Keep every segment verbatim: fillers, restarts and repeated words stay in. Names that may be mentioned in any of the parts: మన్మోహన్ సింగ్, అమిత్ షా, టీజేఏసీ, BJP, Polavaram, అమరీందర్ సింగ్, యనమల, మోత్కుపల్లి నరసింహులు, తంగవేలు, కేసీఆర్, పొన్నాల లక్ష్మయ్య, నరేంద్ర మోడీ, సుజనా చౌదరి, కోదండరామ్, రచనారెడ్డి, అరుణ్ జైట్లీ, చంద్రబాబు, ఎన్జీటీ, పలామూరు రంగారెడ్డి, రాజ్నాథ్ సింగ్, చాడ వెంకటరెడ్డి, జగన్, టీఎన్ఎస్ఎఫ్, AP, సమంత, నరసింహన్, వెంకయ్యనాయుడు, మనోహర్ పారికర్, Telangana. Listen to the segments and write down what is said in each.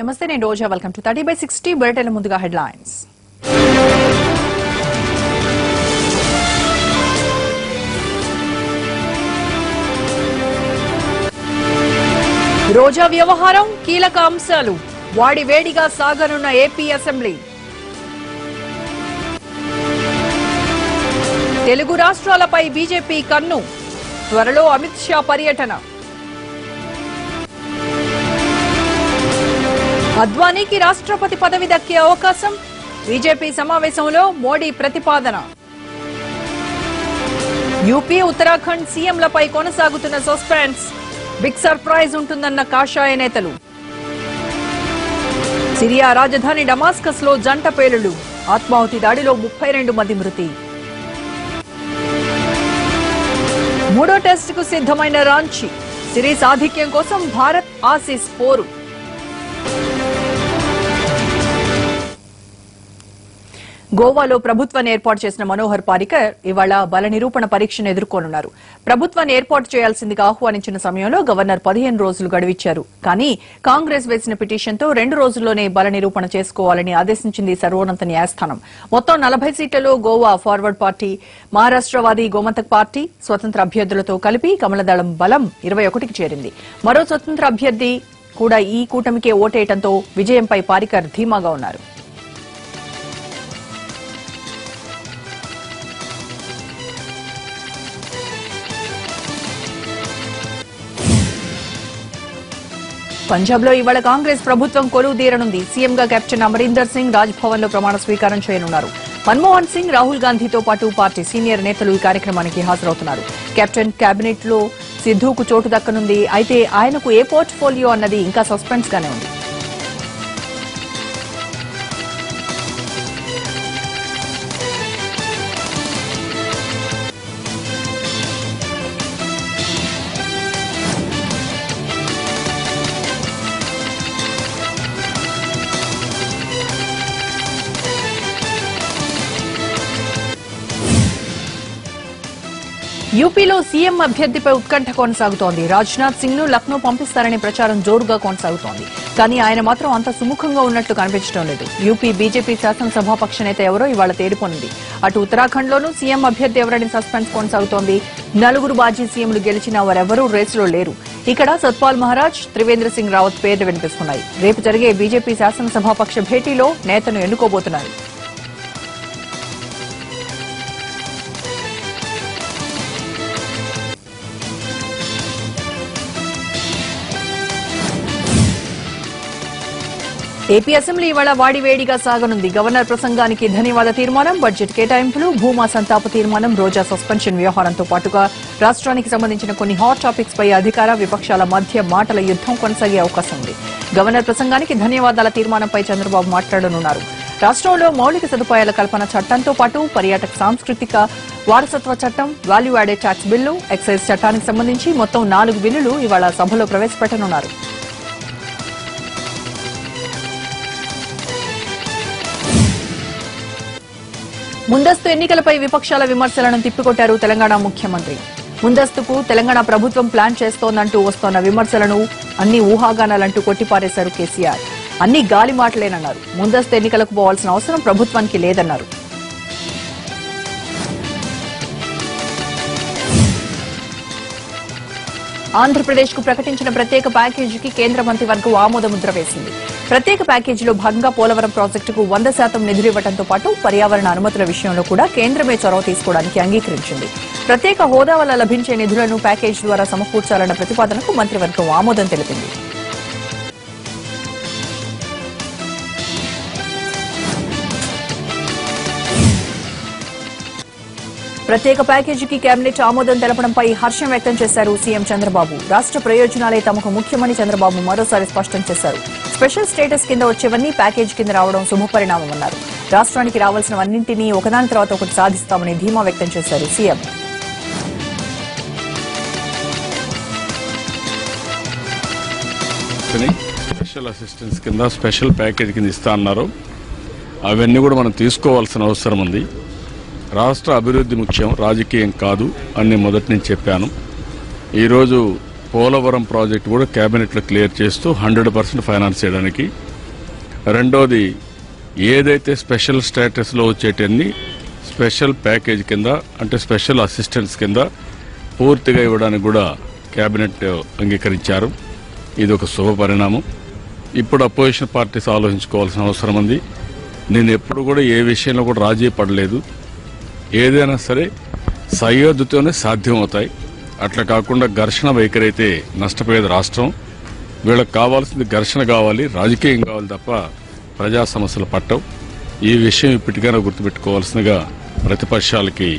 నమస్తే నేను Roja welcome to thirty by sixty bulletin ముందుగా హెడ్ లైన్స్. రోజా వ్యవహారం కీలక అంశాలు వాడివేడిగా సాగనున్న ఏపీ అసెంబ్లీ. తెలుగు రాష్ట్రాలపై బీజేపీ కన్ను త్వరలో అమిత్ షా పర్యటన. అద్వానీ की राष्ट्रपति पदवी దక్కే అవకాశం बीजेपी సమావేశంలో మోడీ ప్రతిపాదన. యూపీ ఉత్తరాఖండ్ సీఎంలపై కొనసాగుతున్న సస్పెన్స్ బిగ్ సర్ప్రైజ్ ఉంటుందన్న కాషాయ నేతలు. సిరియా రాజధాని డమాస్కస్ లో జంట పేలుళ్లు ఆత్మాహుతి దాడిలో ముప్పై రెండు మంది మృతి. మూడో టెస్ట్ కు సిద్ధమైన రాంచీ సిరీస్ ఆధిక్యం కోసం భారత్ ఆసీస్ పోరు. గోవాలో ప్రభుత్వం ఏర్పాటు చేసిన మనోహర్ పారికర్ ఇవాళ బల నిరూపణ పరీక్షను ఎదుర్కొనున్నారు. ప్రభుత్వాన్ని ఏర్పాటు చేయాల్సిందిగా ఆహ్వానించిన సమయంలో గవర్నర్ పదిహేను రోజులు గడువిచ్చారు. కానీ కాంగ్రెస్ వేసిన పిటిషన్తో రెండు రోజుల్లోనే బల నిరూపణ చేసుకోవాలని ఆదేశించింది సర్వోన్నత న్యాయస్థానం. మొత్తం నలభై సీట్లలో Goa forward party, Maharashtrawadi Gomantak party స్వతంత్ర అభ్యర్థులతో కలిపి కమలదళం బలం ఇరవై ఒకటికి చేరింది. మరో స్వతంత్ర అభ్యర్థి కూడా ఈ కూటమికే ఓటేయడంతో విజయంపై పారికర్ ధీమాగా ఉన్నారు. పంజాబ్లో ఇవాళ కాంగ్రెస్ ప్రభుత్వం కొలువు తీరనుంది. సీఎంగా కెప్టెన్ అమరీందర్ సింగ్ రాజ్భవన్ లో ప్రమాణ స్వీకారం చేయనున్నారు. మన్మోహన్ సింగ్, రాహుల్ గాంధీతో పాటు పార్టీ సీనియర్ నేతలు ఈ కార్యక్రమానికి హాజరవుతున్నారు. కెప్టెన్ కేబినెట్ లో సిద్ధుకు చోటు దక్కనుంది. అయితే ఆయనకు ఏ పోర్ట్ఫోలియో అన్నది ఇంకా సస్పెన్స్ గానే ఉంది. యూపీలో సీఎం అభ్యర్థిపై ఉత్కంఠ కొనసాగుతోంది. రాజ్నాథ్ సింగ్ ను లక్నో పంపిస్తారనే ప్రచారం జోరుగా కొనసాగుతోంది. కానీ ఆయన మాత్రం అంత సుముఖంగా ఉన్నట్లు కనిపించడం లేదు. యూపీ బీజేపీ శాసనసభాపక్ష నేత ఎవరో ఇవాళ తేలిపోనుంది. అటు ఉత్తరాఖండ్లోనూ సీఎం అభ్యర్థి ఎవరని సస్పెన్స్ కొనసాగుతోంది. నలుగురు మాజీ సీఎంలు గెలిచిన వారెవరూ రేసులో లేరు. ఇక్కడ సత్పాల్ మహారాజ్, త్రివేంద్ర సింగ్ రావత్ పేర్లు వినిపిస్తున్నాయి. రేపు జరిగే బీజేపీ శాసనసభాపక్ష భేటీలో నేతను ఎన్నుకోబోతున్నారు. ఏపీ అసెంబ్లీ ఇవాళ వాడివేడిగా సాగనుంది. గవర్నర్ ప్రసంగానికి ధన్యవాద తీర్మానం, బడ్జెట్ కేటాయింపులు, భూమా సంతాప తీర్మానం, రోజా సస్పెన్షన్ వ్యవహారంతో పాటుగా రాష్ట్రానికి సంబంధించిన కొన్ని హాట్ టాపిక్స్ పై అధికార విపక్షాల మధ్య మాటల యుద్దం కొనసాగే అవకాశం ఉంది. గవర్నర్ ప్రసంగానికి ధన్యవాదాల తీర్మానంపై చంద్రబాబు మాట్లాడనున్నారు. రాష్ట్రంలో మౌలిక సదుపాయాల కల్పన చట్టంతో పాటు పర్యాటక సాంస్కృతిక వారసత్వ చట్టం, value added tax bill, excise చట్టానికి సంబంధించి మొత్తం నాలుగు బిల్లులు ఇవాళ సభలో ప్రవేశపెట్టనున్నారు. ముందస్తు ఎన్నికలపై విపక్షాల విమర్శలను తిప్పికొట్టారు తెలంగాణ ముఖ్యమంత్రి. ముందస్తుకు తెలంగాణ ప్రభుత్వం ప్లాన్ చేస్తోందంటూ వస్తోన్న విమర్శలను అన్ని ఊహాగానాలంటూ కొట్టిపారేశారు కేసీఆర్. అన్ని గాలి మాటలేనన్నారు. ముందస్తు ఎన్నికలకు పోవాల్సిన అవసరం ప్రభుత్వానికి లేదన్నారు. ఆంధ్రప్రదేశ్ కు ప్రకటించిన ప్రత్యేక ప్యాకేజీకి కేంద్ర మంత్రివర్గం ఆమోదముద్ర వేసింది. ప్రత్యేక ప్యాకేజీలో భాగంగా పోలవరం ప్రాజెక్టుకు వంద శాతం నిధులివ్వడంతో పాటు పర్యావరణ అనుమతుల విషయంలో కూడా కేంద్రమే చొరవ తీసుకోవడానికి అంగీకరించింది. ప్రత్యేక హోదా వల్ల లభించే నిధులను ప్యాకేజీ ద్వారా సమకూర్చాలన్న ప్రతిపాదనకు మంత్రివర్గం ఆమోదం తెలిపింది. ప్రత్యేక ప్యాకేజీకి కేబినెట్ ఆమోదం తెలపడంపై హర్షం వ్యక్తం చేశారు సీఎం చంద్రబాబు. రాష్ట్ర ప్రయోజనాలే తమకు ముఖ్యమని చంద్రబాబు మరోసారి స్పష్టం చేశారు. స్పెషల్ స్టేటస్ కింద వచ్చేవన్నీ ప్యాకేజీ కింద రావడం శుభపరిణామమన్నారు. రాష్ట్రానికి రావాల్సినవన్నింటినీ ఒకదాని తర్వాత ఒకటి సాధిస్తామని ధీమా వ్యక్తం చేశారు సీఎం. స్పెషల్ అసిస్టెన్స్ కింద స్పెషల్ ప్యాకేజీ కింద ఇస్తా అన్నారు. అవన్నీ కూడా మనం తీసుకోవాల్సిన అవసరం ఉంది. రాష్ట్ర అభివృద్ధి ముఖ్యం, రాజకీయం కాదు అని మొదటి నుంచి చెప్పాను. ఈరోజు పోలవరం ప్రాజెక్టు కూడా కేబినెట్లో క్లియర్ చేస్తూ హండ్రెడ్ పర్సెంట్ ఫైనాన్స్ చేయడానికి రెండోది ఏదైతే స్పెషల్ స్టేటస్ లో వచ్చేటన్ని స్పెషల్ ప్యాకేజ్ కింద అంటే స్పెషల్ అసిస్టెన్స్ కింద పూర్తిగా ఇవ్వడానికి కూడా కేబినెట్ అంగీకరించారు. ఇది ఒక శుభ పరిణామం. ఇప్పుడు అపోజిషన్ పార్టీస్ ఆలోచించుకోవాల్సిన అవసరం ఉంది. నేను ఎప్పుడు కూడా ఏ విషయంలో కూడా రాజీ పడలేదు. ఏదైనా సరే సయోధ్యతోనే సాధ్యమవుతాయి. అట్లా కాకుండా ఘర్షణ వైఖరైతే నష్టపోయేది రాష్ట్రం. వీళ్ళకి కావాల్సింది ఘర్షణ కావాలి, రాజకీయం కావాలి తప్ప ప్రజా సమస్యలు పట్టవు. ఈ విషయం ఇప్పటికైనా గుర్తుపెట్టుకోవాల్సిందిగా ప్రతిపక్షాలకి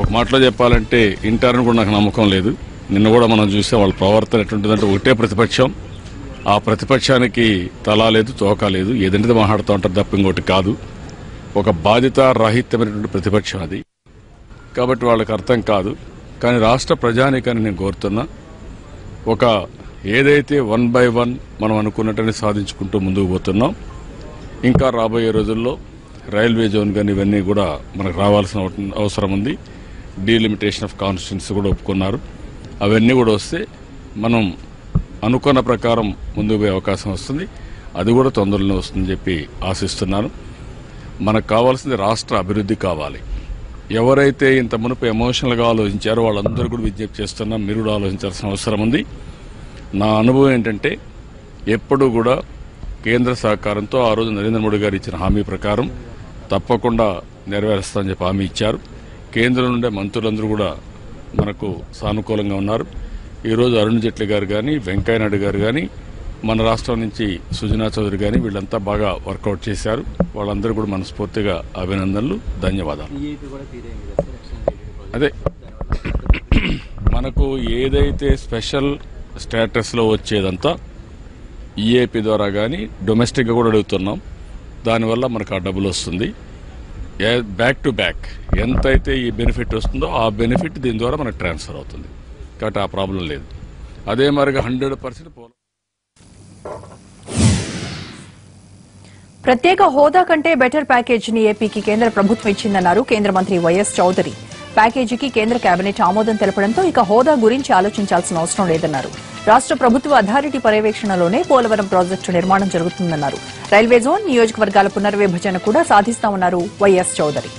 ఒక మాటలో చెప్పాలంటే ఇంటారని కూడా నాకు నమ్మకం లేదు. నిన్న కూడా మనం చూసే వాళ్ళ ప్రవర్తన ఎటువంటిదంటే ఒకటే ప్రతిపక్షం, ఆ ప్రతిపక్షానికి తలా లేదు తోక లేదు, ఏదంటే మాట్లాడుతూ ఉంటారు తప్ప ఇంకోటి కాదు. ఒక బాధ్యత రాహిత్యమైనటువంటి ప్రతిపక్షం అది. కాబట్టి వాళ్ళకి అర్థం కాదు. కానీ రాష్ట్ర ప్రజానికాన్ని నేను కోరుతున్నా, ఒక ఏదైతే వన్ బై వన్ మనం అనుకున్నట్టుని సాధించుకుంటూ ముందుకు పోతున్నాం. ఇంకా రాబోయే రోజుల్లో రైల్వే జోన్ కానీ ఇవన్నీ కూడా మనకు రావాల్సిన అవసరం ఉంది. డీలిమిటేషన్ ఆఫ్ కాన్స్టిట్యున్సీ కూడా ఒప్పుకున్నారు. అవన్నీ కూడా వస్తే మనం అనుకున్న ప్రకారం ముందుకు పోయే అవకాశం వస్తుంది. అది కూడా తొందరలోనే వస్తుందని చెప్పి ఆశిస్తున్నాను. మనకు కావాల్సింది రాష్ట్ర అభివృద్ధి కావాలి. ఎవరైతే ఇంత మునుపు ఎమోషనల్గా ఆలోచించారో వాళ్ళందరూ కూడా విజ్ఞప్తి చేస్తున్నాం, మీరు కూడా ఆలోచించాల్సిన అవసరం ఉంది. నా అనుభవం ఏంటంటే ఎప్పుడూ కూడా కేంద్ర సహకారంతో ఆ రోజు నరేంద్ర మోడీ గారు ఇచ్చిన హామీ ప్రకారం తప్పకుండా నెరవేరుస్తామని చెప్పి హామీ ఇచ్చారు. కేంద్రం నుండే మంత్రులందరూ కూడా మనకు సానుకూలంగా ఉన్నారు. ఈరోజు అరుణ్ జైట్లీ గారు కానీ వెంకయ్యనాయుడు గారు కానీ మన రాష్ట్రం నుంచి సుజనా చౌదరి కానీ వీళ్ళంతా బాగా వర్కౌట్ చేశారు. వాళ్ళందరూ కూడా మనస్ఫూర్తిగా అభినందనలు, ధన్యవాదాలు. అదే మనకు ఏదైతే స్పెషల్ స్టేటస్లో వచ్చేదంతా ఈ ఏ పీ ద్వారా కానీ డొమెస్టిక్గా కూడా అడుగుతున్నాం. దానివల్ల మనకు ఆ డబ్బులు వస్తుంది. బ్యాక్ టు బ్యాక్ ఎంతైతే ఈ బెనిఫిట్ వస్తుందో ఆ బెనిఫిట్ దీని ద్వారా మనకు ట్రాన్స్ఫర్ అవుతుంది. కాబట్టి ఆ ప్రాబ్లం లేదు. అదే మరిగా హండ్రెడ్ పర్సెంట్ పోల ప్రత్యేక హోదా కంటే బెటర్ ప్యాకేజీని ఏపీకి కేంద్ర ప్రభుత్వం ఇచ్చిందన్నారు కేంద్ర మంత్రి వైఎస్ చౌదరి. ప్యాకేజీకి కేంద్ర కేబినెట్ ఆమోదం తెలపడంతో ఇక హోదా గురించి ఆలోచించాల్సిన అవసరం లేదన్నారు. రాష్ట్ర ప్రభుత్వ అథారిటీ పర్యవేక్షణలోనే పోలవరం ప్రాజెక్టు నిర్మాణం జరుగుతుందన్నారు. రైల్వే జోన్ నియోజకవర్గాల పునర్విభజన కూడా సాధిస్తామన్నారు వైఎస్ చౌదరి.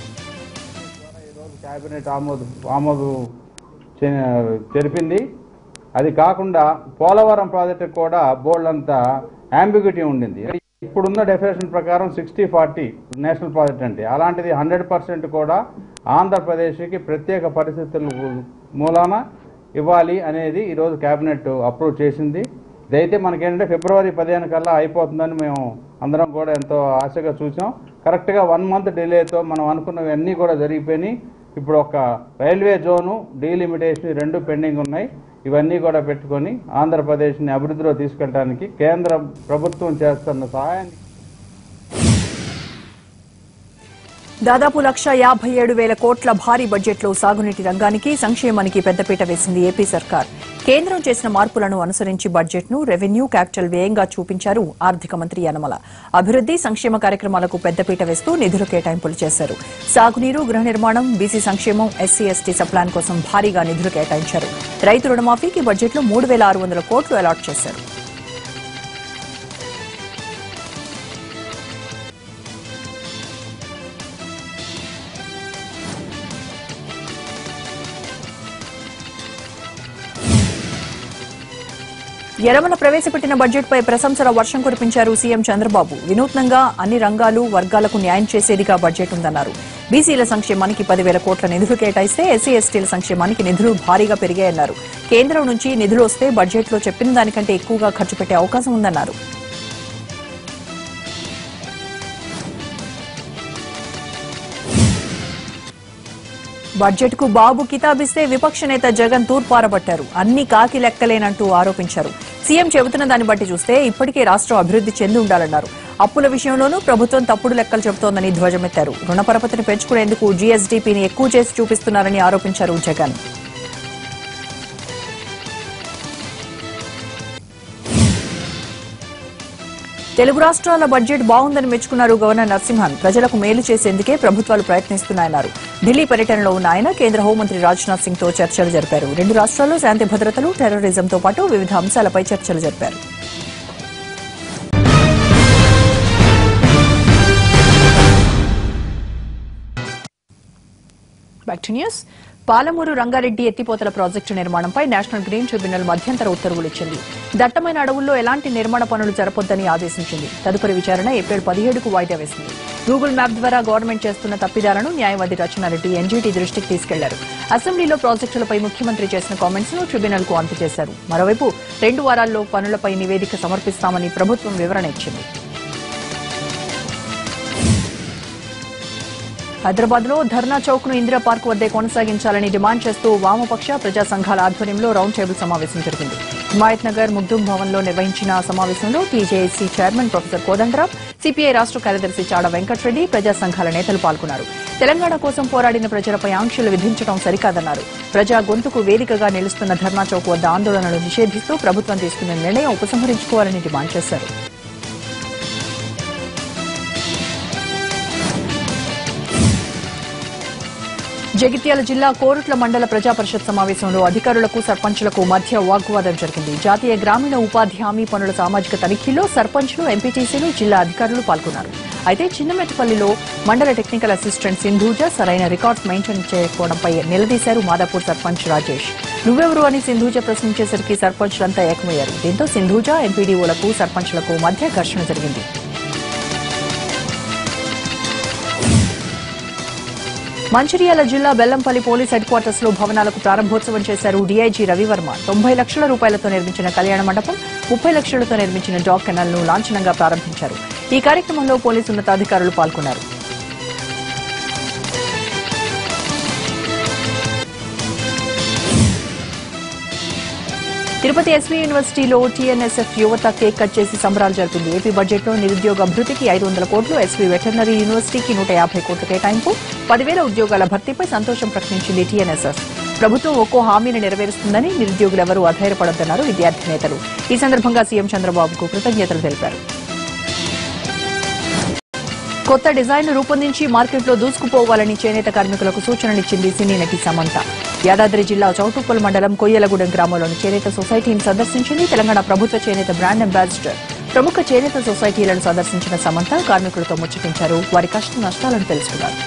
జరిపింది అది కాకుండా పోలవరం ప్రాజెక్టు కూడా బోర్డు అంతా అంబిగ్యూటీ ఉండింది. ఇప్పుడున్న డెఫినేషన్ ప్రకారం సిక్స్టీ ఫార్టీ నేషనల్ ప్రాజెక్ట్ అంటే అలాంటిది హండ్రెడ్ పర్సెంట్ కూడా ఆంధ్రప్రదేశ్కి ప్రత్యేక పరిస్థితుల మూలాన ఇవ్వాలి అనేది ఈరోజు క్యాబినెట్ అప్రూవ్ చేసింది. ఇదైతే మనకేంటంటే ఫిబ్రవరి పదిహేను కల్లా అయిపోతుందని మేము అందరం కూడా ఎంతో ఆశగా చూసాం. కరెక్ట్గా వన్ మంత్ డిలేతో మనం అనుకున్నవన్నీ కూడా జరిగిపోయినాయి. ఇప్పుడు ఒక రైల్వే జోను డీలిమిటేషన్ రెండు పెండింగ్ ఉన్నాయి. ఇవన్నీ కూడా పెట్టుకొని ఆంధ్రప్రదేశ్ని అభివృద్ధిలో తీసుకెళ్ళడానికి కేంద్ర ప్రభుత్వం చేస్తున్న సహాయాన్ని దాదాపు లక్ష యాభై ఏడు వేల కోట్ల భారీ బడ్జెట్లో సాగునీటి రంగానికి సంక్షేమానికి పెద్దపీట వేసింది ఏపీ సర్కార్. కేంద్రం చేసిన మార్పులను అనుసరించి బడ్జెట్ను రెవెన్యూ క్యాపిటల్ వ్యయంగా చూపించారు ఆర్థిక మంత్రి యనమల. అభివృద్ది సంక్షేమ కార్యక్రమాలకు పెద్దపీట వేస్తూ నిధులు కేటాయింపులు చేశారు. సాగునీరు, గృహ నిర్మాణం, బీసీ సంక్షేమం, ఎస్సీ ఎస్టీ సబ్ప్లాన్ కోసం భారీగా నిధులు కేటాయించారు. రైతు రుణమాఫీకి బడ్జెట్లో మూడు వేల ఆరు వందల కోట్లు అలాట్ చేశారు. యనమల ప్రవేశపెట్టిన బడ్జెట్పై ప్రశంసల వర్షం కురిపించారు సీఎం చంద్రబాబు. వినూత్నంగా అన్ని రంగాలు వర్గాలకు న్యాయం చేసేదిగా బడ్జెట్ ఉందన్నారు. బీసీల సంక్షేమానికి పదివేల కోట్ల నిధులు కేటాయిస్తే ఎస్సీ ఎస్టీల సంక్షేమానికి నిధులు భారీగా పెరిగాయన్నారు. కేంద్రం నుంచి నిధులు వస్తే బడ్జెట్లో చెప్పిన దానికంటే ఎక్కువగా ఖర్చు పెట్టే అవకాశం ఉందన్నారు. బడ్జెట్కు బాబు కితాబిస్తే విపక్ష నేత జగన్ తూర్పారబట్టారు. అన్ని కాకి లెక్కలేనంటూ ఆరోపించారు. సీఎం చెబుతున్న దాన్ని బట్టి చూస్తే ఇప్పటికే రాష్ట్రం అభివృద్ధి చెంది ఉండాలన్నారు. అప్పుల విషయంలోనూ ప్రభుత్వం తప్పుడు లెక్కలు చెబుతోందని ధ్వజమెత్తారు. రుణపరపతిని పెంచుకునేందుకు జీఎస్డీపీని ఎక్కువ చేసి చూపిస్తున్నారని ఆరోపించారు జగన్. తెలుగు రాష్ట్రాల బడ్జెట్ బాగుందని మెచ్చుకున్నారు గవర్నర్ నరసింహన్. ప్రజలకు మేలు చేసేందుకే ప్రభుత్వాలు ప్రయత్నిస్తున్నాయన్నారు. ఢిల్లీ పర్యటనలో ఉన్న ఆయన కేంద్ర హోంమంత్రి రాజ్నాథ్ సింగ్తో చర్చలు జరిపారు. రెండు రాష్ట్రాల్లో శాంతి భద్రతలు, టెర్రరిజంతో పాటు వివిధ అంశాలపై చర్చలు జరిపారు. back to news. Palamuru Rangareddy ఎత్తిపోతల ప్రాజెక్టు నిర్మాణంపై నేషనల్ గ్రీన్ ట్రిబ్యునల్ మధ్యంతర ఉత్తర్వులు ఇచ్చింది. దట్టమైన అడవుల్లో ఎలాంటి నిర్మాణ పనులు జరపొద్దని ఆదేశించింది. తదుపరి విచారణ ఏప్రిల్ పదిహేడుకు వాయిదా వేసింది. గూగుల్ మ్యాప్ ద్వారా గవర్నమెంట్ చేస్తున్న తప్పిదాలను న్యాయవాది రచనారెడ్డి ఎన్జీటీ దృష్టికి తీసుకెళ్లారు. అసెంబ్లీలో ప్రాజెక్టులపై ముఖ్యమంత్రి చేసిన కామెంట్స్ ను ట్రిబ్యునల్‌కు అందజేశారు. మరోవైపు రెండు వారాల్లో పనులపై నివేదిక సమర్పిస్తామని ప్రభుత్వం వివరణ ఇచ్చింది. హైదరాబాద్ లో ధర్నా చౌక్ ను ఇందిరా పార్క్ వద్దే కొనసాగించాలని డిమాండ్ చేస్తూ వామపక్ష ప్రజా సంఘాల ఆధ్వర్యంలో రౌండ్ టేబుల్ సమావేశం జరిగింది. హిమాయత్ నగర్ ముగ్దుం భవన్లో నిర్వహించిన సమావేశంలో టీజేఏసీ chairman professor కోదండరామ్, CPI రాష్ట కార్యదర్శి చాడ వెంకటరెడ్డి, ప్రజా సంఘాల నేతలు పాల్గొన్నారు. తెలంగాణ కోసం పోరాడిన ప్రజలపై ఆంక్షలు విధించడం సరికాదన్నారు. ప్రజా గొంతుకు వేదికగా నిలుస్తున్న ధర్నా చౌక్ వద్ద ఆందోళనలు నిషేధిస్తూ ప్రభుత్వం తీసుకున్న నిర్ణయం ఉపసంహరించుకోవాలని డిమాండ్ చేశారు. జగిత్యాల జిల్లా కోరుట్ల మండల ప్రజా పరిషత్ సమావేశంలో అధికారులకు సర్పంచులకు మధ్య వాగ్వాదం జరిగింది. జాతీయ గ్రామీణ ఉపాధి హామీ పనుల సామాజిక తనిఖీలో సర్పంచులు, ఎంపీటీసీలు, జిల్లా అధికారులు పాల్గొన్నారు. అయితే చిన్నమెట్టపల్లిలో మండల టెక్నికల్ అసిస్టెంట్ సింధూజ సరైన రికార్డ్స్ మెయింటైన్ చేయకపోవడంపై నిలదీశారు మాదాపూర్ సర్పంచ్ రాజేష్. నువ్వెవరు అని సింధూజ ప్రశ్నించేసరికి సర్పంచులంతా ఏకమయ్యారు. దీంతో సింధూజ, ఎంపీడీఓలకు సర్పంచులకు మధ్య ఘర్షణ జరిగింది. మంచిర్యాల జిల్లా బెల్లంపల్లి పోలీస్ హెడ్ క్వార్టర్స్ లో భవనాలకు ప్రారంభోత్సవం చేశారు డీఐజీ రవివర్మ. తొంభై లక్షల రూపాయలతో నిర్మించిన కళ్యాణ మండపం, ముప్పై లక్షలతో నిర్మించిన డాగ్ కెనాల్ ను లాంఛనంగా ప్రారంభించారు. ఈ కార్యక్రమంలో పోలీసు ఉన్నతాధికారులు పాల్గొన్నారు. తిరుపతి ఎస్వీ యూనివర్సిటీలో టీఎన్ఎస్ఎఫ్ యువత కేక్ కట్ చేసి సంబరాలు జరిపింది. ఏపీ బడ్జెట్లో నిరుద్యోగ భృతికి ఐదు వందల కోట్లు, ఎస్వీ వెటర్నరీ యూనివర్సిటీకి నూట యాభై కోట్ల కేటాయింపు, పదివేల ఉద్యోగాల భర్తీపై సంతోషం ప్రకటించింది టీఎన్ఎస్ఎఫ్. ప్రభుత్వం ఒక్కో హామీని నెరవేరుస్తుందని, నిరుద్యోగులెవరూ అధైర్యపడొద్దన్నారు విద్యార్థి నేతలు. ఈ సందర్భంగా సీఎం చంద్రబాబుకు కృతజ్ఞతలు తెలిపారు. కొత్త డిజైన్ను రూపొందించి మార్కెట్లో దూసుకుపోవాలని చేనేత కార్మికులకు సూచననిచ్చింది సినీ నటి సమంత. యాదాద్రి జిల్లా చౌటుప్పల్ మండలం కొయ్యలగూడెం గ్రామంలోని చేనేత సొసైటీని సందర్శించింది తెలంగాణ ప్రభుత్వ చేనేత బ్రాండ్ అంబాసిడర్. ప్రముఖ చేనేత సొసైటీలను సందర్శించిన సమంత కార్మికులతో ముచ్చటించారు. వారి కష్ట నష్టాలను తెలుసుకున్నారు.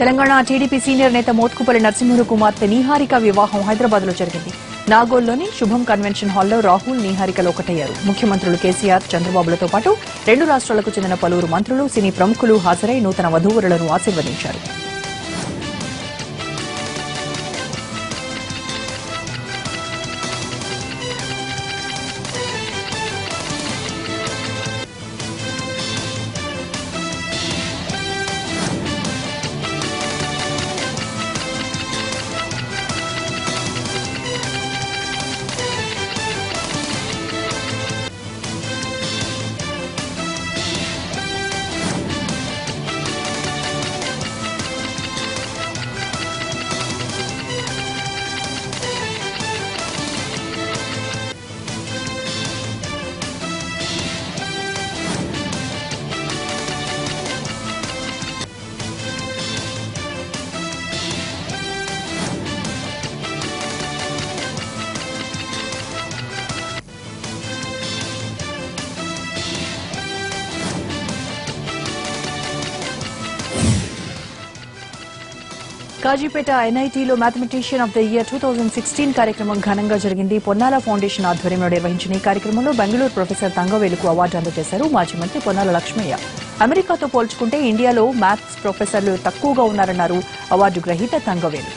తెలంగాణ టీడీపీ సీనియర్ నేత మోత్కుపల్లి నరసింహుడు కుమార్తె నీహారిక వివాహం హైదరాబాద్ లో జరిగింది. నాగోల్లోని శుభం కన్వెన్షన్ హాల్లో రాహుల్, నీహారికలు ఒకటయ్యారు. ముఖ్యమంత్రులు కేసీఆర్, చంద్రబాబులతో పాటు రెండు రాష్ట్రాలకు చెందిన పలువురు మంత్రులు, సినీ ప్రముఖులు హాజరై నూతన వధూవరులను ఆశీర్వదించారు. కాజీపేట ఎన్ఐటీలో mathematician of the year two thousand sixteen కార్యక్రమం ఘనంగా జరిగింది. పొన్నాల ఫౌండేషన్ ఆధ్వర్యంలో నిర్వహించిన ఈ కార్యక్రమంలో బెంగళూరు ప్రొఫెసర్ తంగవేలుకు అవార్డు అందజేశారు మాజీ మంత్రి పొన్నాల లక్ష్మయ్య. అమెరికాతో పోల్చుకుంటే ఇండియాలో మ్యాథ్స్ ప్రొఫెసర్లు తక్కువగా ఉన్నారన్నారు అవార్డు గ్రహీత తంగవేలు.